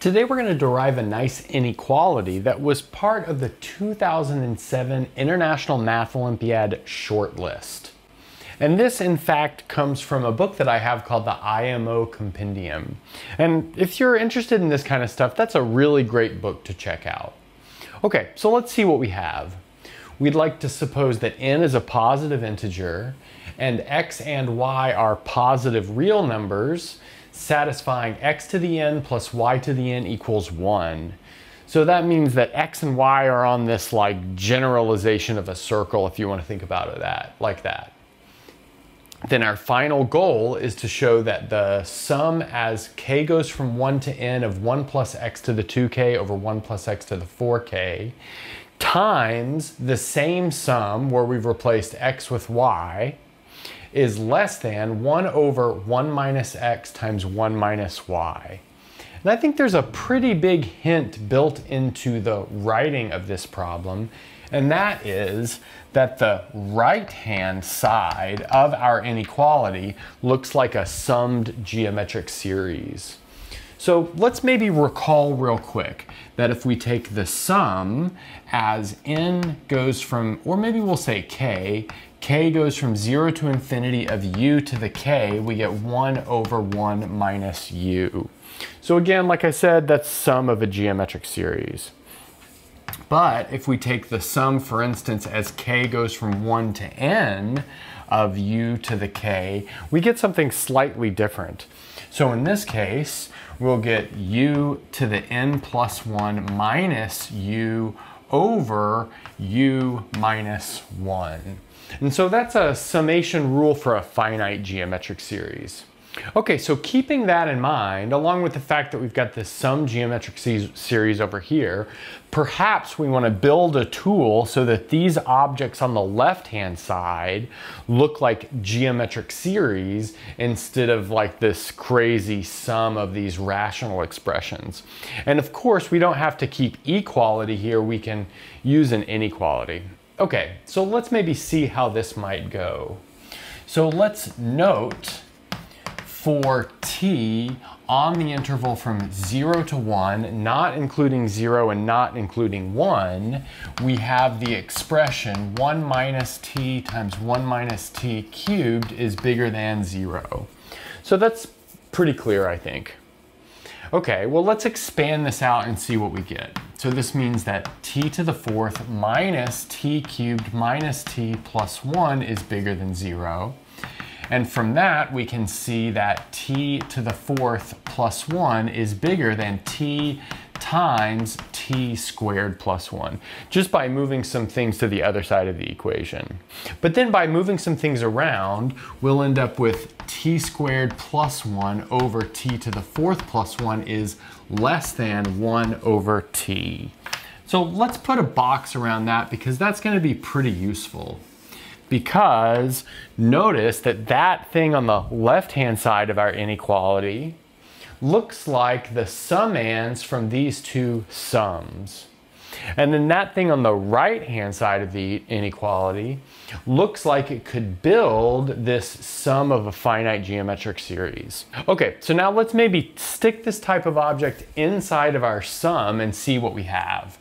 Today we're going to derive a nice inequality that was part of the 2007 International Math Olympiad shortlist. And this, in fact, comes from a book that I have called the IMO Compendium. And if you're interested in this kind of stuff, that's a really great book to check out. Okay, so let's see what we have. We'd like to suppose that n is a positive integer and x and y are positive real numbers, satisfying x to the n plus y to the n equals 1. So that means that x and y are on this like generalization of a circle, if you want to think about it like that. Then our final goal is to show that the sum as k goes from 1 to n of 1 plus x to the 2k over 1 plus x to the 4k times the same sum where we've replaced x with y is less than 1 over 1 minus x times 1 minus y. And I think there's a pretty big hint built into the writing of this problem, and that is that the right-hand side of our inequality looks like a summed geometric series. So let's maybe recall real quick that if we take the sum as n goes from, or maybe we'll say k goes from 0 to infinity of u to the k, we get 1 over 1 minus u. So again, like I said, that's sum of a geometric series. But if we take the sum, for instance, as k goes from 1 to n of u to the k, we get something slightly different. So in this case, we'll get u to the n plus 1 minus u over u minus 1. And so that's a summation rule for a finite geometric series. Okay, so keeping that in mind, along with the fact that we've got this sum geometric series over here, perhaps we want to build a tool so that these objects on the left-hand side look like geometric series instead of like this crazy sum of these rational expressions. And of course, we don't have to keep equality here. We can use an inequality. Okay, so let's maybe see how this might go. So let's note for t on the interval from 0 to 1, not including 0 and not including 1, we have the expression 1 minus t times 1 minus t cubed is bigger than 0. So that's pretty clear, I think. Okay, well, let's expand this out and see what we get. So this means that t to the 4th minus t cubed minus t plus 1 is bigger than 0. And from that, we can see that t to the 4th plus 1 is bigger than t times t squared plus 1, just by moving some things to the other side of the equation. But then by moving some things around, we'll end up with t squared plus 1 over t to the 4th plus 1 is less than 1 over t. So let's put a box around that because that's going to be pretty useful. Because notice that that thing on the left-hand side of our inequality looks like the summands from these two sums. And then that thing on the right-hand side of the inequality looks like it could build this sum of a finite geometric series. Okay, so now let's maybe stick this type of object inside of our sum and see what we have.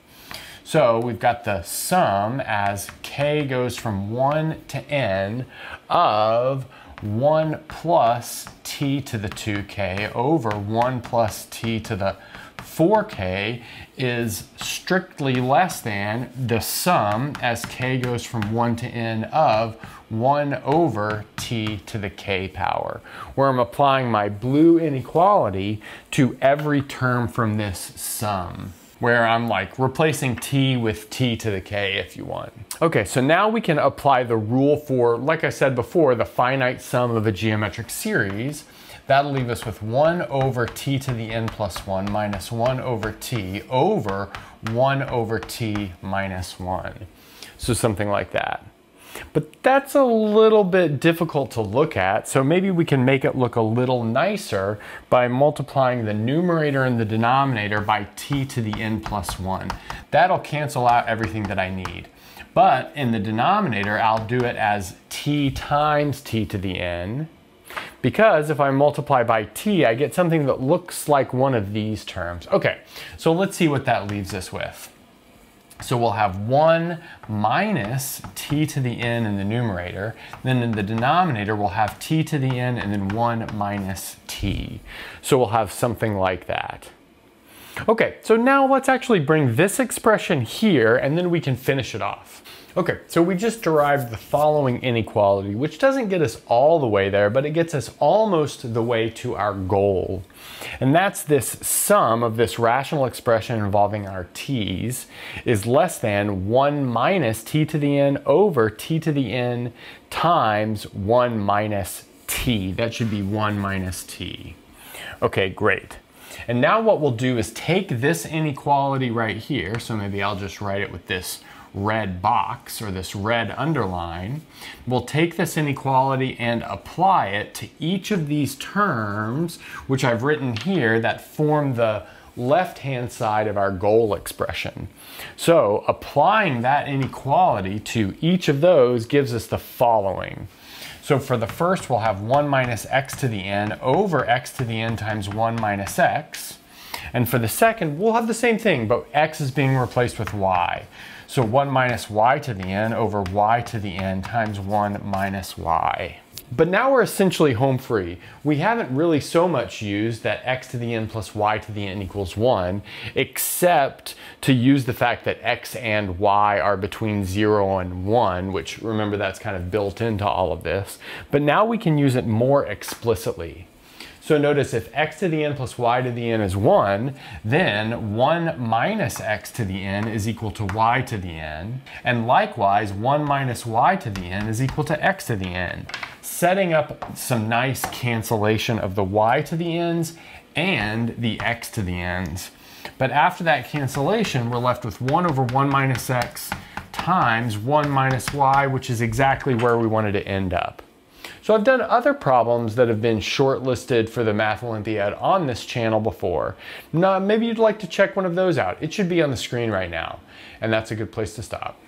So we've got the sum as k goes from 1 to n of 1 plus t to the 2k over 1 plus t to the 4k is strictly less than the sum as k goes from 1 to n of 1 over t to the k power, where I'm applying my blue inequality to every term from this sum, where I'm like replacing t with t to the k if you want. Okay, so now we can apply the rule for, like I said before, the finite sum of a geometric series. That'll leave us with 1 over t to the n plus 1 minus 1 over t over 1 over t minus 1. So something like that. But that's a little bit difficult to look at, so maybe we can make it look a little nicer by multiplying the numerator and the denominator by t to the n plus 1. That'll cancel out everything that I need. But in the denominator, I'll do it as t times t to the n. because if I multiply by t, I get something that looks like one of these terms. Okay, so let's see what that leaves us with. So we'll have 1 minus t to the n in the numerator, then in the denominator we'll have t to the n and then 1 minus t. So we'll have something like that. Okay, so now let's actually bring this expression here and then we can finish it off. Okay, so we just derived the following inequality, which doesn't get us all the way there, but it gets us almost the way to our goal. And that's this sum of this rational expression involving our t's is less than 1 minus t to the n over t to the n times 1 minus t. That should be 1 minus t. Okay, great. And now what we'll do is take this inequality right here, so maybe I'll just write it with this red box or this red underline. We'll take this inequality and apply it to each of these terms, which I've written here, that form the left-hand side of our goal expression. So applying that inequality to each of those gives us the following. So for the first, we'll have 1 minus x to the n over x to the n times 1 minus x. And for the second, we'll have the same thing, but x is being replaced with y. So 1 minus y to the n over y to the n times 1 minus y. But now we're essentially home free. We haven't really so much used that x to the n plus y to the n equals 1, except to use the fact that x and y are between 0 and 1, which, remember, that's kind of built into all of this. But now we can use it more explicitly. So notice if x to the n plus y to the n is 1, then 1 minus x to the n is equal to y to the n. And likewise, 1 minus y to the n is equal to x to the n, setting up some nice cancellation of the y to the n's and the x to the n's. But after that cancellation, we're left with 1 over 1 minus x times 1 minus y, which is exactly where we wanted to end up. So I've done other problems that have been shortlisted for the Math Olympiad on this channel before. Now, maybe you'd like to check one of those out. It should be on the screen right now, and that's a good place to stop.